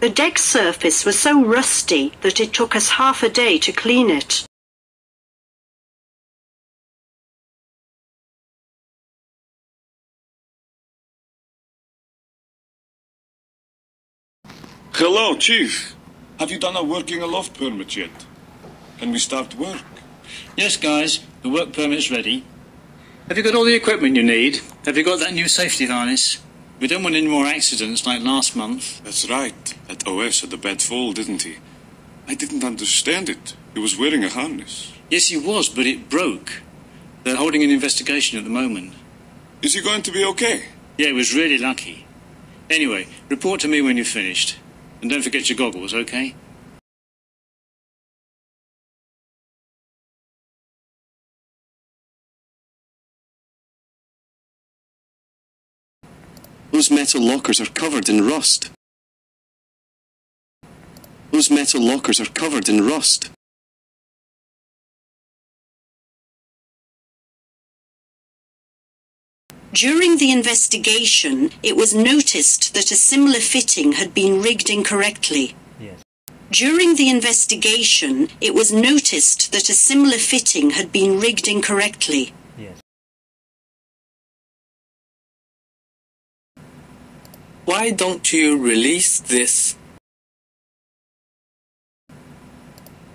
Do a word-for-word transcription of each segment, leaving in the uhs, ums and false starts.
The deck surface was so rusty that it took us half a day to clean it. Hello, Chief. Have you done a working aloft permit yet? Can we start work? Yes, guys. The work permit's ready. Have you got all the equipment you need? Have you got that new safety harness? We don't want any more accidents like last month. That's right. That O S had a bad fall, didn't he? I didn't understand it. He was wearing a harness. Yes, he was, but it broke. They're holding an investigation at the moment. Is he going to be okay? Yeah, he was really lucky. Anyway, report to me when you're finished. And don't forget your goggles, okay? Those metal lockers are covered in rust. Those metal lockers are covered in rust. During the investigation, it was noticed that a similar fitting had been rigged incorrectly. Yes. During the investigation, it was noticed that a similar fitting had been rigged incorrectly. Yes. Why don't you release this?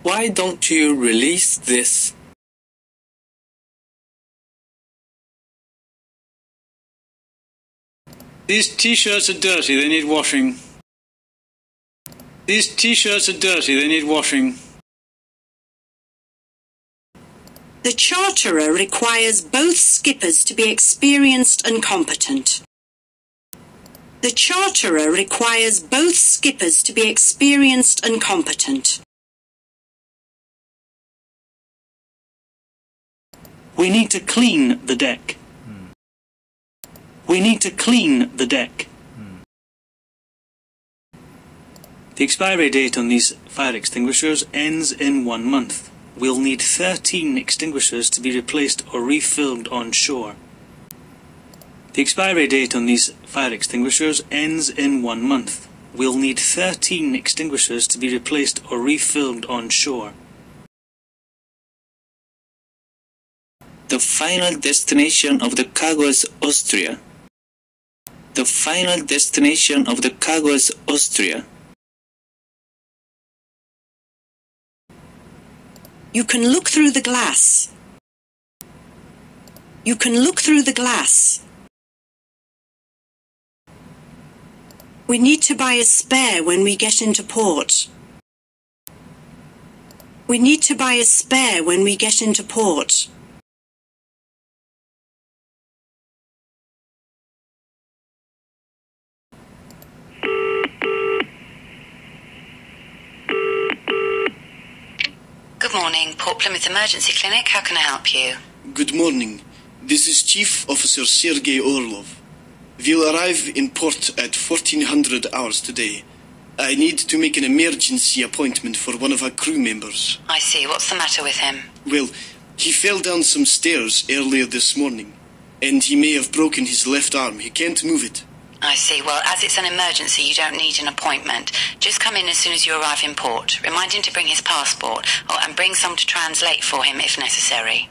Why don't you release this? These t-shirts are dirty, they need washing. These t-shirts are dirty, they need washing. The charterer requires both skippers to be experienced and competent. The charterer requires both skippers to be experienced and competent. We need to clean the deck. We need to clean the deck. Hmm. The expiry date on these fire extinguishers ends in one month. We'll need thirteen extinguishers to be replaced or refilled on shore. The expiry date on these fire extinguishers ends in one month. We'll need thirteen extinguishers to be replaced or refilled on shore. The final destination of the cargo is Austria. The final destination of the cargo is Austria. You can look through the glass. You can look through the glass. We need to buy a spare when we get into port. We need to buy a spare when we get into port. Good morning, Port Plymouth Emergency Clinic. How can I help you? Good morning. This is Chief Officer Sergei Orlov. We'll arrive in port at fourteen hundred hours today. I need to make an emergency appointment for one of our crew members. I see. What's the matter with him? Well, he fell down some stairs earlier this morning, and he may have broken his left arm. He can't move it. I see. Well, as it's an emergency, you don't need an appointment. Just come in as soon as you arrive in port. Remind him to bring his passport, or, and bring someone to translate for him if necessary.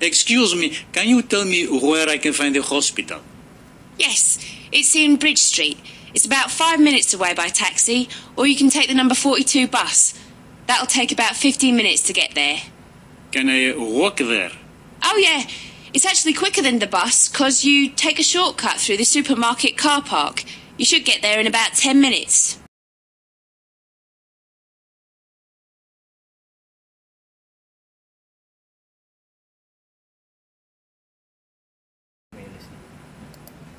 Excuse me, can you tell me where I can find the hospital? Yes, it's in Bridge Street. It's about five minutes away by taxi, or you can take the number forty-two bus. That'll take about fifteen minutes to get there. Can I walk there? Oh, yeah. It's actually quicker than the bus, because you take a shortcut through the supermarket car park. You should get there in about ten minutes.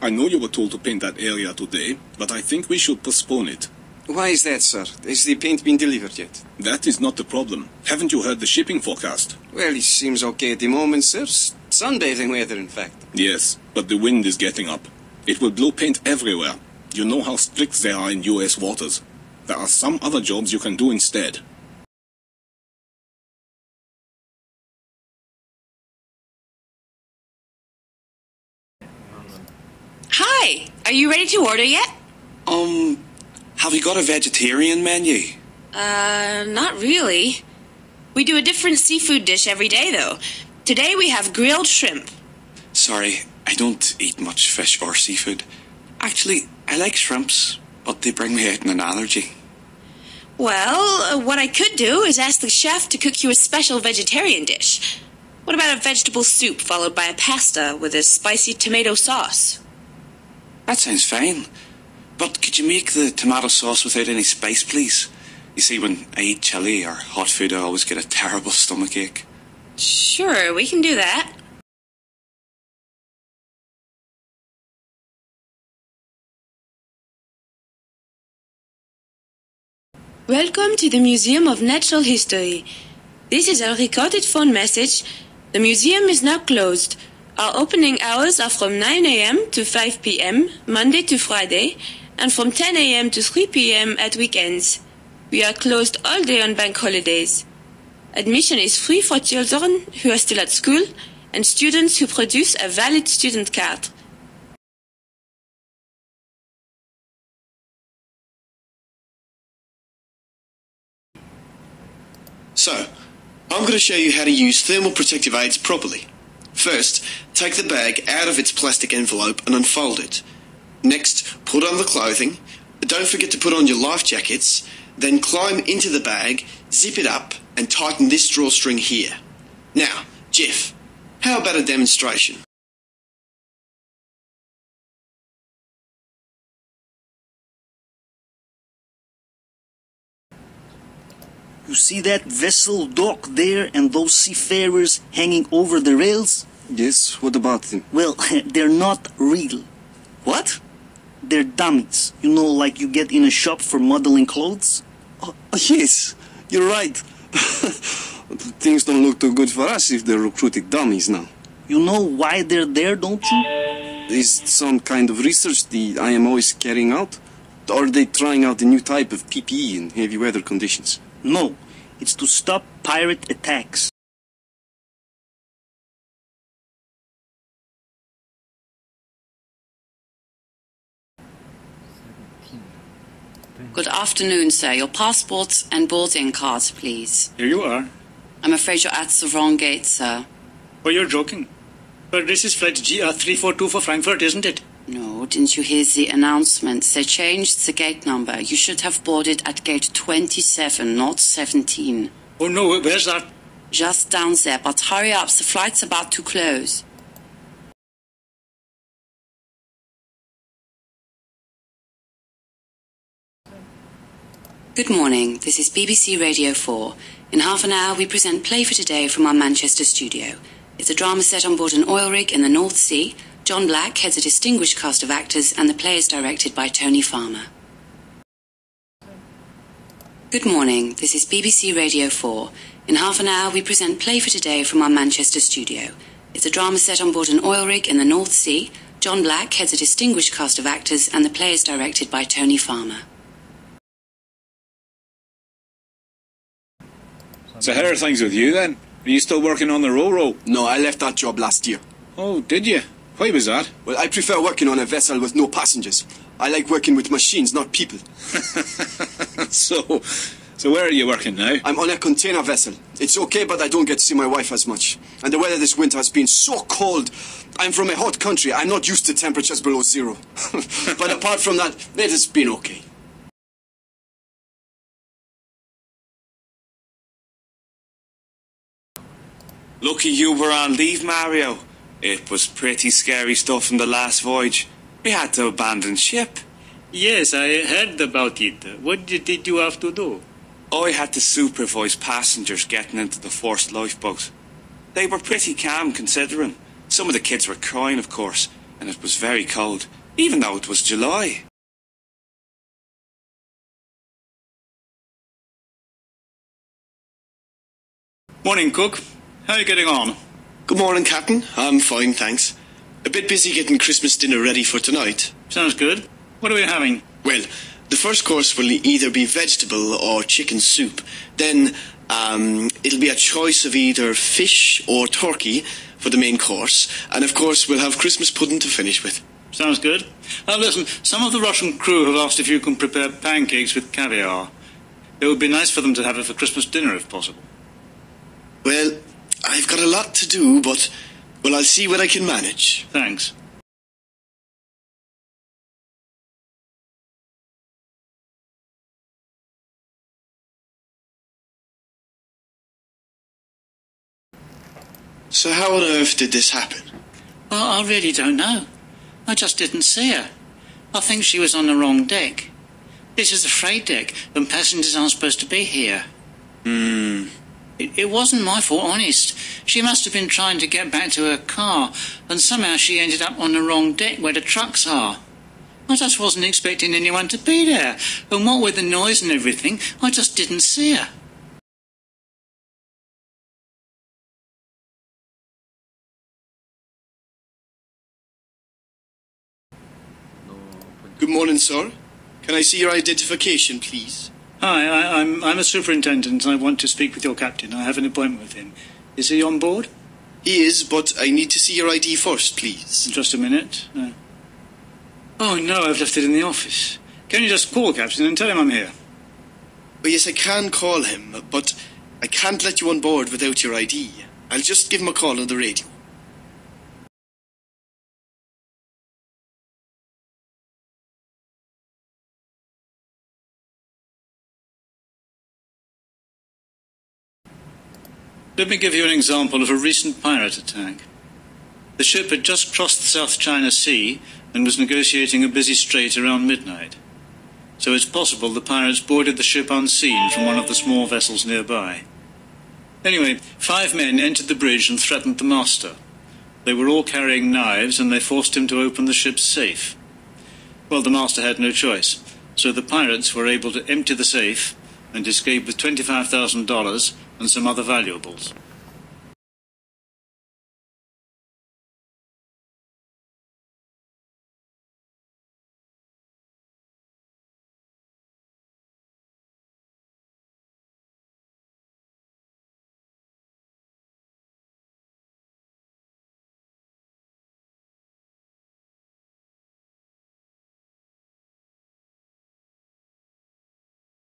I know you were told to paint that area today, but I think we should postpone it. Why is that, sir? Has the paint been delivered yet? That is not the problem. Haven't you heard the shipping forecast? Well, it seems okay at the moment, sir. Sunbathing weather, in fact. Yes, but the wind is getting up. It will blow paint everywhere. You know how strict they are in U S waters. There are some other jobs you can do instead. Hi, are you ready to order yet? Um, have you got a vegetarian menu? Uh, not really. We do a different seafood dish every day, though. Today we have grilled shrimp. Sorry, I don't eat much fish or seafood. Actually, I like shrimps, but they bring me out in an allergy. Well, what I could do is ask the chef to cook you a special vegetarian dish. What about a vegetable soup followed by a pasta with a spicy tomato sauce? That sounds fine. But could you make the tomato sauce without any spice, please? You see, when I eat chili or hot food, I always get a terrible stomach ache. Sure, we can do that. Welcome to the Museum of Natural History. This is a recorded phone message. The museum is now closed. Our opening hours are from nine a m to five p m, Monday to Friday, and from ten a m to three p m at weekends. We are closed all day on bank holidays. Admission is free for children who are still at school and students who produce a valid student card. So, I'm going to show you how to use thermal protective aids properly. First, take the bag out of its plastic envelope and unfold it. Next, put on the clothing. Don't forget to put on your life jackets. Then climb into the bag, zip it up, and tighten this drawstring here. Now, Jeff, how about a demonstration? You see that vessel dock there and those seafarers hanging over the rails? Yes, what about them? Well, they're not real. What? They're dummies. You know, like you get in a shop for modeling clothes? Oh, yes, you're right. Things don't look too good for us if they're recruiting dummies now. You know why they're there, don't you? Is it some kind of research the I M O is carrying out? Or are they trying out a new type of P P E in heavy weather conditions? No, it's to stop pirate attacks. Good afternoon, sir. Your passports and boarding cards, please. Here you are. I'm afraid you're at the wrong gate, sir. Oh, you're joking. But this is flight G R three four two for Frankfurt, isn't it? No, didn't you hear the announcements? They changed the gate number. You should have boarded at gate twenty-seven, not seventeen. Oh no, where's that? Just down there, but hurry up, the flight's about to close. Good morning, this is B B C Radio four. In half an hour we present Play for Today from our Manchester studio. It's a drama set on board an oil rig in the North Sea. John Black heads a distinguished cast of actors, and the play is directed by Tony Farmer. Good morning, this is B B C Radio four. In half an hour, we present Play for Today from our Manchester studio. It's a drama set on board an oil rig in the North Sea. John Black heads a distinguished cast of actors, and the play is directed by Tony Farmer. So how are things with you then? Are you still working on the Ro-Ro? No, I left that job last year. Oh, did you? Why was that? Well, I prefer working on a vessel with no passengers. I like working with machines, not people. so, so where are you working now? I'm on a container vessel. It's okay, but I don't get to see my wife as much. And the weather this winter has been so cold. I'm from a hot country. I'm not used to temperatures below zero. But apart from that, it has been okay. Lucky you were on leave, Mario. It was pretty scary stuff in the last voyage. We had to abandon ship. Yes, I heard about it. What did you have to do? I had to supervise passengers getting into the forced lifeboat. They were pretty calm considering. Some of the kids were crying, of course, and it was very cold, even though it was July. Morning, Cook. How are you getting on? Good morning, Captain. I'm fine, thanks. A bit busy getting Christmas dinner ready for tonight. Sounds good. What are we having? Well, the first course will either be vegetable or chicken soup. Then, um, it'll be a choice of either fish or turkey for the main course. And, of course, we'll have Christmas pudding to finish with. Sounds good. Now listen, some of the Russian crew have asked if you can prepare pancakes with caviar. It would be nice for them to have it for Christmas dinner, if possible. Well, I've got a lot to do, but, well, I'll see what I can manage. Thanks. So how on earth did this happen? Well, I really don't know. I just didn't see her. I think she was on the wrong deck. This is the freight deck, and passengers aren't supposed to be here. Hmm. It, it wasn't my fault, honest. She must have been trying to get back to her car, and somehow she ended up on the wrong deck where the trucks are. I just wasn't expecting anyone to be there, and what with the noise and everything, I just didn't see her. Good morning, sir. Can I see your identification, please? Hi, I, I'm, I'm a superintendent and I want to speak with your captain. I have an appointment with him. Is he on board? He is, but I need to see your I D first, please. Just a minute. No. Oh, no, I've left it in the office. Can you just call Captain and tell him I'm here? Oh, yes, I can call him, but I can't let you on board without your I D. I'll just give him a call on the radio. Let me give you an example of a recent pirate attack. The ship had just crossed the South China Sea and was negotiating a busy strait around midnight. So it's possible the pirates boarded the ship unseen from one of the small vessels nearby. Anyway, five men entered the bridge and threatened the master. They were all carrying knives and they forced him to open the ship's safe. Well, the master had no choice, so the pirates were able to empty the safe and escaped with twenty-five thousand dollars and some other valuables.